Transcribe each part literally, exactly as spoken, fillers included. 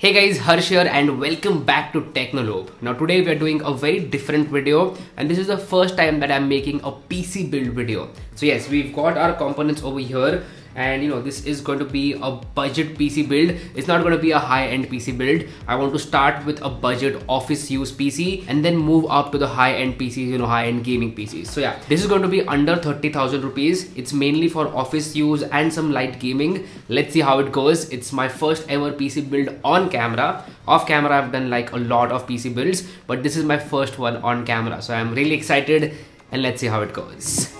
Hey guys, Harsh here and welcome back to TechnoLoop. Now today we are doing a very different video and this is the first time that I'm making a P C build video. So yes, we've got our components over here and you know this is going to be a budget P C build. It's not going to be a high-end P C build. I want to start with a budget office use P C and then move up to the high-end P Cs, you know, high-end gaming P Cs. So yeah, this is going to be under thirty thousand rupees. It's mainly for office use and some light gaming. Let's see how it goes. It's my first ever P C build on camera. Off camera I've done like a lot of P C builds, but this is my first one on camera. So I'm really excited and let's see how it goes.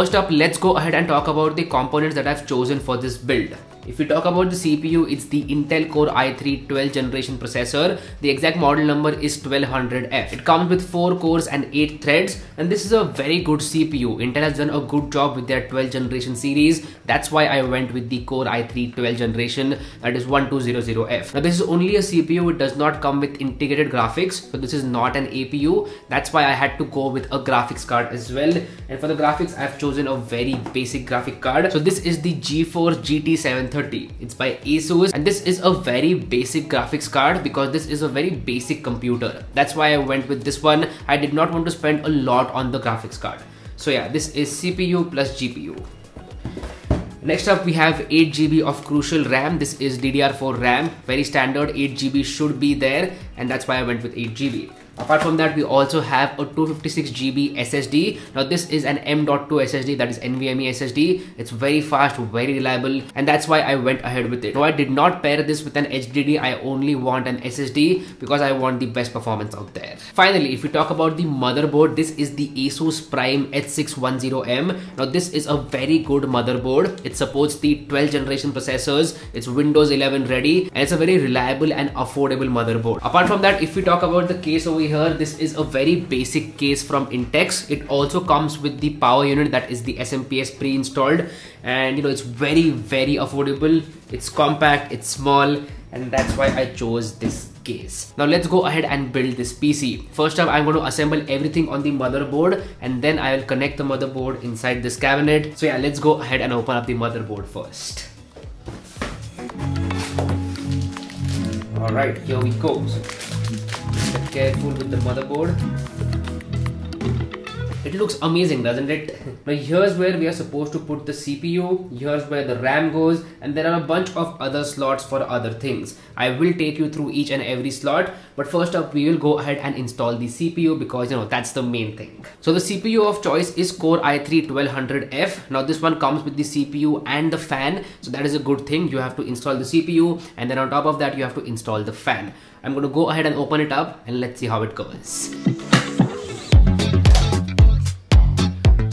First up, let's go ahead and talk about the components that I've chosen for this build. If we talk about the C P U, it's the Intel Core i three twelfth generation processor. The exact model number is twelve hundred F. It comes with four cores and eight threads, and this is a very good C P U. Intel has done a good job with their twelfth generation series. That's why I went with the Core i three twelfth generation, that is twelve hundred F. Now this is only a C P U, it does not come with integrated graphics, so this is not an A P U. That's why I had to go with a graphics card as well. And for the graphics, I've chosen a very basic graphic card. So this is the GeForce G T seven thirty. It's by Asus and this is a very basic graphics card because this is a very basic computer. That's why I went with this one. I did not want to spend a lot on the graphics card. So yeah, this is C P U plus G P U. Next up, we have eight G B of Crucial RAM. This is D D R four RAM, very standard. Eight G B should be there and that's why I went with eight G B. Apart from that, we also have a two hundred fifty-six G B S S D. Now this is an M dot two S S D, that is NVMe S S D. It's very fast, very reliable and that's why I went ahead with it. Now I did not pair this with an H D D, I only want an S S D because I want the best performance out there. Finally, if we talk about the motherboard, this is the Asus Prime H six ten M. Now this is a very good motherboard. It supports the twelfth generation processors, it's Windows eleven ready and it's a very reliable and affordable motherboard. Apart from that, if we talk about the case over here, Here, this is a very basic case from Intex. It also comes with the power unit, that is the S M P S pre-installed, and you know it's very very affordable. It's compact, it's small, and that's why I chose this case. Now let's go ahead and build this P C. First up, I'm going to assemble everything on the motherboard and then I will connect the motherboard inside this cabinet. So yeah, let's go ahead and open up the motherboard first. Alright, here we go. Careful with the motherboard. It looks amazing, doesn't it? Now here's where we are supposed to put the C P U, here's where the RAM goes, and there are a bunch of other slots for other things. I will take you through each and every slot, but first up we will go ahead and install the C P U because you know that's the main thing. So the C P U of choice is Core i three twelve hundred F. Now this one comes with the C P U and the fan, so that is a good thing. You have to install the C P U and then on top of that you have to install the fan. I'm going to go ahead and open it up and let's see how it goes.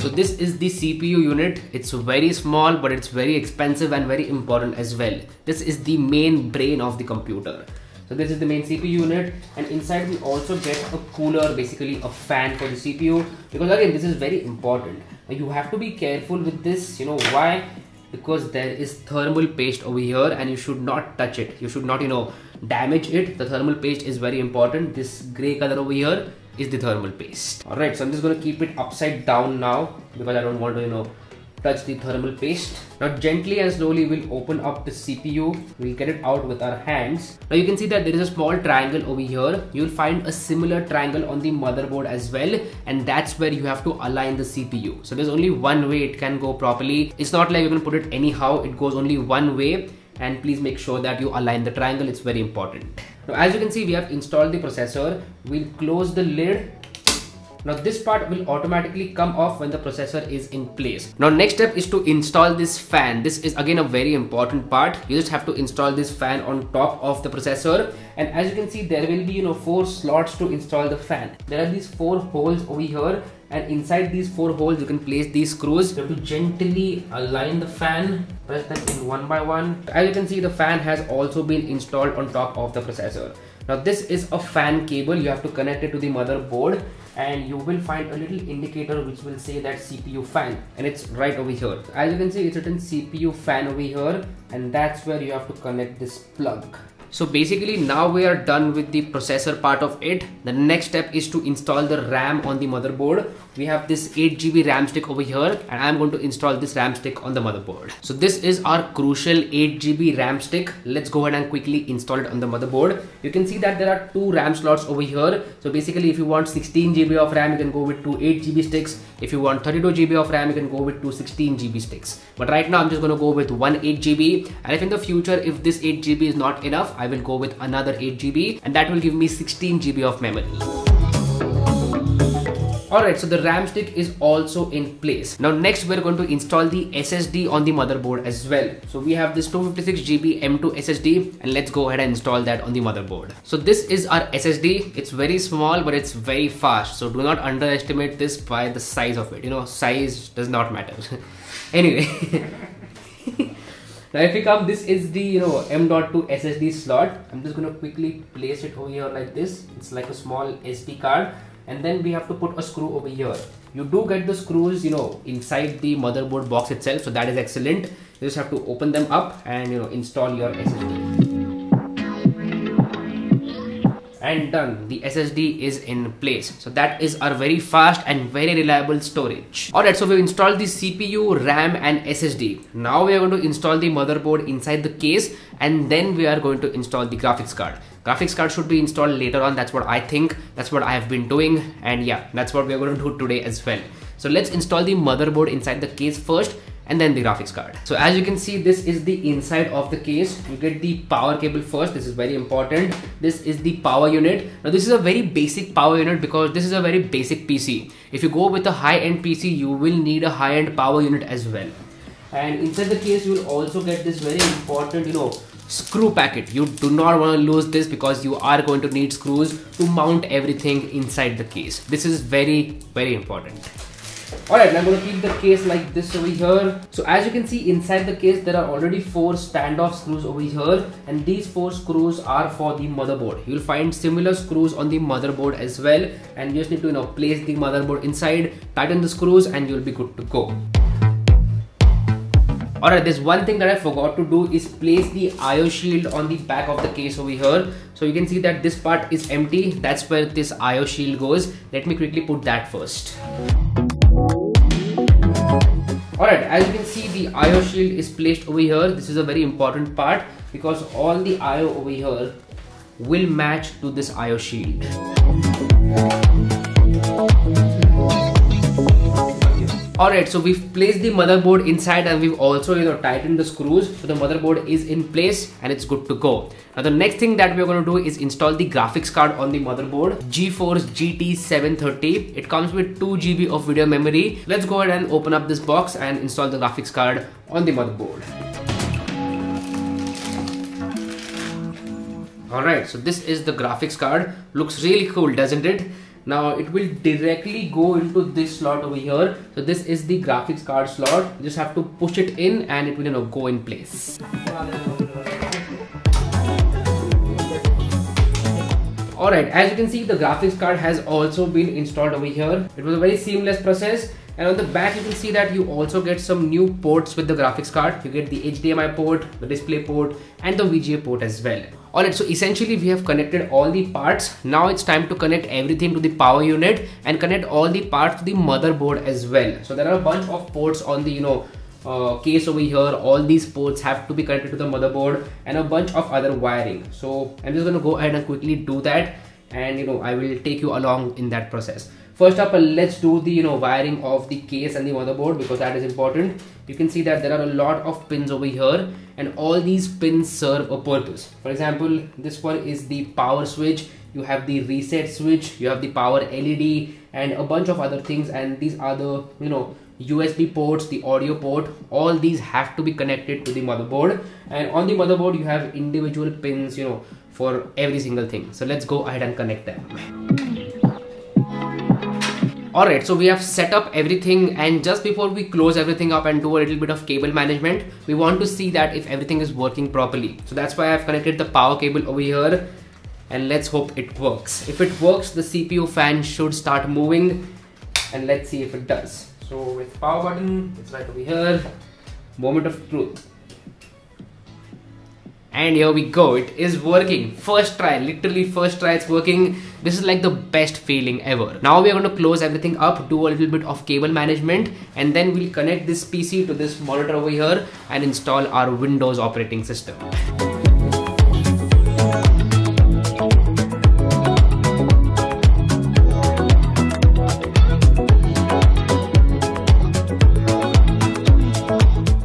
So this is the C P U unit. It's very small but it's very expensive and very important as well. This is the main brain of the computer. So this is the main C P U unit and inside we also get a cooler, basically a fan for the C P U, because again this is very important. Now you have to be careful with this, you know why? Because there is thermal paste over here and you should not touch it. You should not, you know, damage it. The thermal paste is very important. This grey color over here is the thermal paste. Alright, so I'm just going to keep it upside down now because I don't want to, you know, touch the thermal paste. Now gently and slowly we'll open up the C P U. We'll get it out with our hands. Now you can see that there is a small triangle over here. You'll find a similar triangle on the motherboard as well, and that's where you have to align the C P U. So there's only one way it can go properly. It's not like you can put it anyhow. It goes only one way. And please make sure that you align the triangle, it's very important. Now as you can see, we have installed the processor. We'll close the lid. Now this part will automatically come off when the processor is in place. Now next step is to install this fan. This is again a very important part. You just have to install this fan on top of the processor. And as you can see, there will be, you know, four slots to install the fan. There are these four holes over here. And inside these four holes, you can place these screws. You have to gently align the fan, press them in one by one. As you can see, the fan has also been installed on top of the processor. Now this is a fan cable. You have to connect it to the motherboard and you will find a little indicator which will say that C P U fan, and it's right over here. As you can see, it's written C P U fan over here, and that's where you have to connect this plug. So basically now we are done with the processor part of it. The next step is to install the RAM on the motherboard. We have this eight G B RAM stick over here, and I'm going to install this RAM stick on the motherboard. So this is our Crucial eight G B RAM stick. Let's go ahead and quickly install it on the motherboard. You can see that there are two RAM slots over here. So basically if you want sixteen G B of RAM, you can go with two eight G B sticks. If you want thirty-two G B of RAM, you can go with two sixteen G B sticks. But right now I'm just going to go with one eight G B, and if in the future if this eight G B is not enough, I will go with another eight G B, and that will give me sixteen G B of memory. Alright, so the RAM stick is also in place. Now next we're going to install the S S D on the motherboard as well. So we have this two fifty-six G B M dot two S S D, and let's go ahead and install that on the motherboard. So this is our S S D. It's very small, but it's very fast. So do not underestimate this by the size of it. You know, size does not matter. Anyway. Now if you come, this is the you know M dot two S S D slot. I'm just going to quickly place it over here like this. It's like a small S D card. And then we have to put a screw over here. You do get the screws, you know, inside the motherboard box itself, so that is excellent. You just have to open them up and you know install your S S D. And done, the S S D is in place. So that is our very fast and very reliable storage. Alright, so we've installed the C P U, RAM and S S D. Now we are going to install the motherboard inside the case, and then we are going to install the graphics card. Graphics card should be installed later on. That's what I think. That's what I have been doing. And yeah, that's what we're going to do today as well. So let's install the motherboard inside the case first, and then the graphics card. So as you can see, this is the inside of the case. You get the power cable first. This is very important. This is the power unit. Now this is a very basic power unit because this is a very basic P C. If you go with a high-end P C, you will need a high-end power unit as well. And inside the case, you will also get this very important, you know, screw packet. You do not want to lose this because you are going to need screws to mount everything inside the case. This is very, very important. Alright, I'm going to keep the case like this over here. So as you can see, inside the case there are already four standoff screws over here, and these four screws are for the motherboard. You'll find similar screws on the motherboard as well, and you just need to you know place the motherboard inside, tighten the screws, and you'll be good to go. Alright, there's one thing that I forgot to do is place the I O shield on the back of the case over here. So you can see that this part is empty. That's where this I O shield goes. Let me quickly put that first. Alright, as you can see, the I O shield is placed over here. This is a very important part because all the I O over here will match to this I O shield. Alright, so we've placed the motherboard inside, and we've also you know tightened the screws, so the motherboard is in place and it's good to go. Now the next thing that we're going to do is install the graphics card on the motherboard, GeForce G T seven thirty. It comes with two G B of video memory. Let's go ahead and open up this box and install the graphics card on the motherboard. Alright, so this is the graphics card. Looks really cool, doesn't it? Now it will directly go into this slot over here. So this is the graphics card slot. You just have to push it in and it will you know go in place. Alright, as you can see, the graphics card has also been installed over here. It was a very seamless process. And on the back, you can see that you also get some new ports with the graphics card. You get the H D M I port, the display port, and the V G A port as well. Alright, so essentially we have connected all the parts. Now it's time to connect everything to the power unit and connect all the parts to the motherboard as well. So there are a bunch of ports on the, you know, Uh, case over here. All these ports have to be connected to the motherboard, and a bunch of other wiring. So I'm just going to go ahead and quickly do that, and you know I will take you along in that process. First up, let's do the you know wiring of the case and the motherboard, because that is important. You can see that there are a lot of pins over here, and all these pins serve a purpose. For example, this one is the power switch. You have the reset switch. You have the power L E D and a bunch of other things. And these are the you know U S B ports, the audio port. All these have to be connected to the motherboard, and on the motherboard you have individual pins you know for every single thing. So let's go ahead and connect them. Alright, so we have set up everything, and just before we close everything up and do a little bit of cable management, we want to see that if everything is working properly. So that's why I've connected the power cable over here, and let's hope it works. If it works, the C P U fan should start moving, and let's see if it does. So with power button, it's right over here. Moment of truth. And here we go, it is working. First try, literally first try, it's working. This is like the best feeling ever. Now we are going to close everything up, do a little bit of cable management, and then we'll connect this P C to this monitor over here and install our Windows operating system.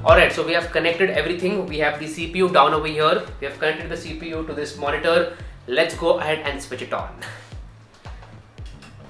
Alright, so we have connected everything. We have the C P U down over here. We have connected the C P U to this monitor. Let's go ahead and switch it on.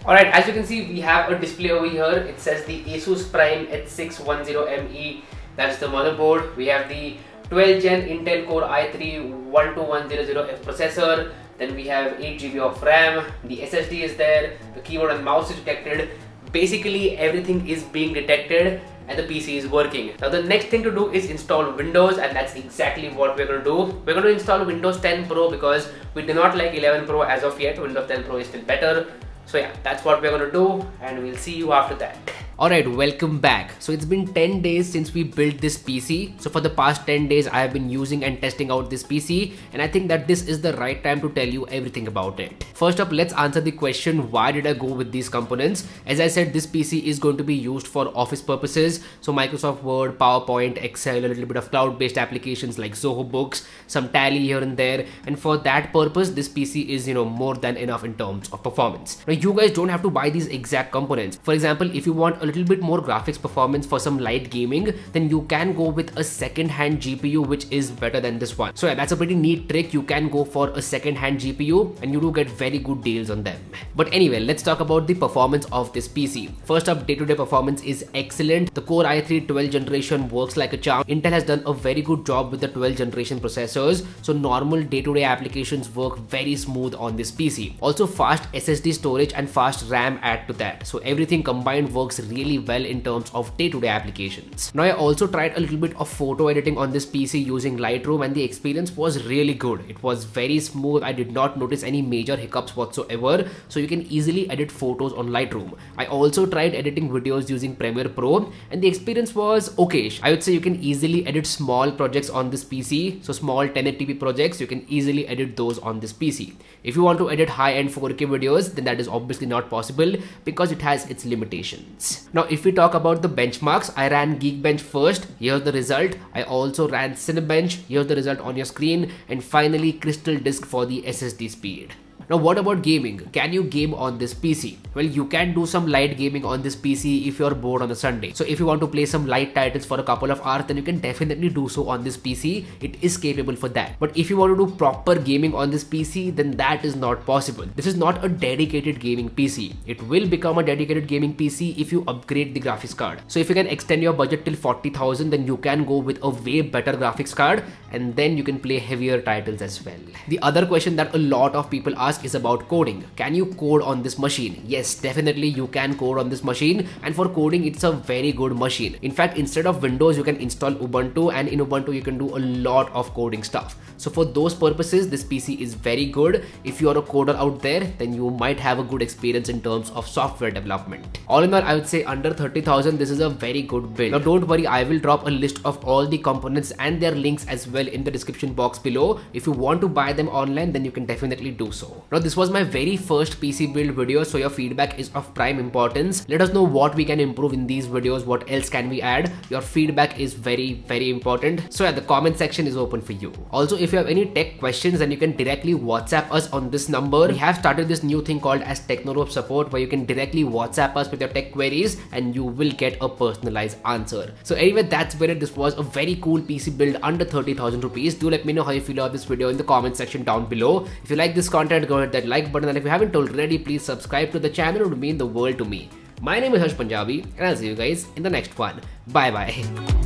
Alright, as you can see, we have a display over here. It says the Asus Prime H six ten M E. That's the motherboard. We have the twelfth gen Intel Core i three one two one zero zero F processor. Then we have eight G B of RAM. The S S D is there. The keyboard and mouse is detected. Basically, everything is being detected. And the P C is working. Now the next thing to do is install Windows, and that's exactly what we're going to do. We're going to install Windows ten Pro because we do not like eleven Pro as of yet. Windows ten Pro is still better. So yeah, that's what we're going to do, and we'll see you after that. Alright, welcome back. So it's been ten days since we built this P C. So for the past ten days, I have been using and testing out this P C, and I think that this is the right time to tell you everything about it. First up, let's answer the question, why did I go with these components? As I said, this P C is going to be used for office purposes. So Microsoft Word, PowerPoint, Excel, a little bit of cloud-based applications like Zoho Books, some Tally here and there. And for that purpose, this P C is, you know, more than enough in terms of performance. Now you guys don't have to buy these exact components. For example, if you want a little bit more graphics performance for some light gaming, then you can go with a second-hand G P U, which is better than this one. So yeah, that's a pretty neat trick. You can go for a second-hand G P U and you do get very good deals on them. But anyway, let's talk about the performance of this P C. First up, day-to-day performance is excellent. The Core i three twelfth generation works like a charm. Intel has done a very good job with the twelfth generation processors, so normal day-to-day applications work very smooth on this P C. Also, fast S S D storage and fast RAM add to that. So everything combined works really well in terms of day-to-day applications. Now I also tried a little bit of photo editing on this P C using Lightroom, and the experience was really good. It was very smooth. I did not notice any major hiccups whatsoever, so you can easily edit photos on Lightroom. I also tried editing videos using Premiere Pro, and the experience was okayish. I would say you can easily edit small projects on this P C, so small ten eighty p projects, you can easily edit those on this P C. If you want to edit high-end four K videos, then that is obviously not possible because it has its limitations. Now, if we talk about the benchmarks, I ran Geekbench first, here's the result. I also ran Cinebench, here's the result on your screen, and finally Crystal Disk for the S S D speed. Now what about gaming? Can you game on this P C? Well, you can do some light gaming on this P C if you're bored on a Sunday. So if you want to play some light titles for a couple of hours, then you can definitely do so on this P C. It is capable for that. But if you want to do proper gaming on this P C, then that is not possible. This is not a dedicated gaming P C. It will become a dedicated gaming P C if you upgrade the graphics card. So if you can extend your budget till forty thousand, then you can go with a way better graphics card, and then you can play heavier titles as well. The other question that a lot of people ask is about coding. Can you code on this machine? Yes, definitely you can code on this machine, and for coding it's a very good machine. In fact, instead of Windows you can install Ubuntu, and in Ubuntu you can do a lot of coding stuff. So for those purposes this P C is very good. If you are a coder out there, then you might have a good experience in terms of software development. All in all, I would say under thirty thousand this is a very good build. Now don't worry, I will drop a list of all the components and their links as well in the description box below. If you want to buy them online, then you can definitely do so. Now this was my very first P C build video, so your feedback is of prime importance. Let us know what we can improve in these videos, what else can we add. Your feedback is very, very important. So yeah, the comment section is open for you. Also, if you have any tech questions, then you can directly WhatsApp us on this number. We have started this new thing called as Technolobe support, where you can directly WhatsApp us with your tech queries and you will get a personalized answer. So anyway, that's where it. This was a very cool P C build under thirty thousand rupees. Do let me know how you feel about this video in the comment section down below. If you like this content, go hit that like button, and if you haven't already, please subscribe to the channel. It would mean the world to me. My name is Harsh Punjabi, and I'll see you guys in the next one. Bye bye.